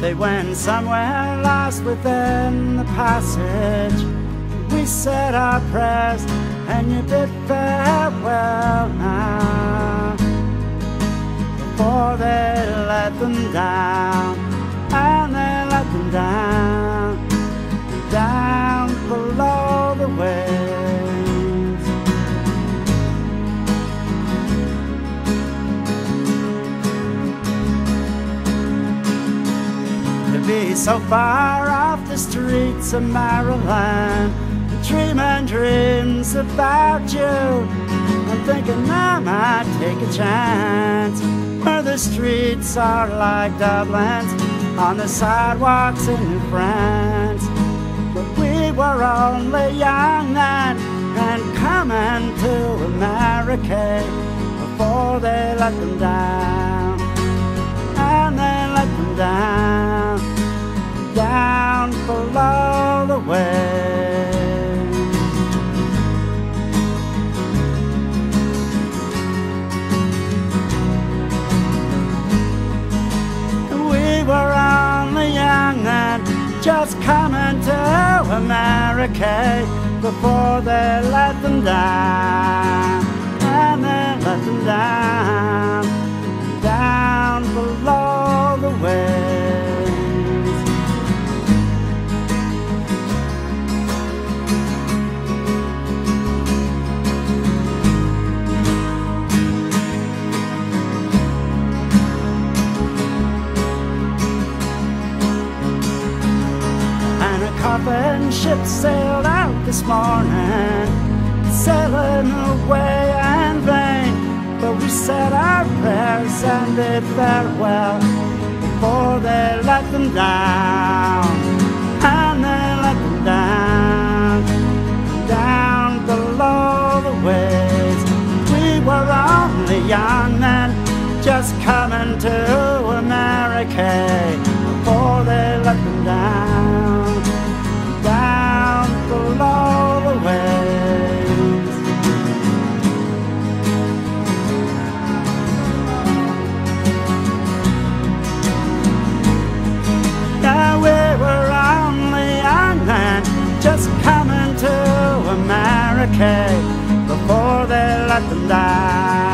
They went somewhere lost within the passage. We said our prayers and you bid farewell now, before they let them down. And they let them down, down below the so far off the streets of Maryland, dreaming dreams about you. I'm thinking I might take a chance, where the streets are like Dublin's, on the sidewalks in France. But we were only young then, and coming to America, before they let them down. And they let them down, down below the waves. We were only young and just coming to America, before they let them down. And they let them down, down below the waves. Coffin ship sailed out this morning, sailing away in vain. But we said our prayers and bid farewell, before they let them down. And they let them down, down below the waves. We were only young men, just coming to America, before they let them down. Coming to America, before they let them die.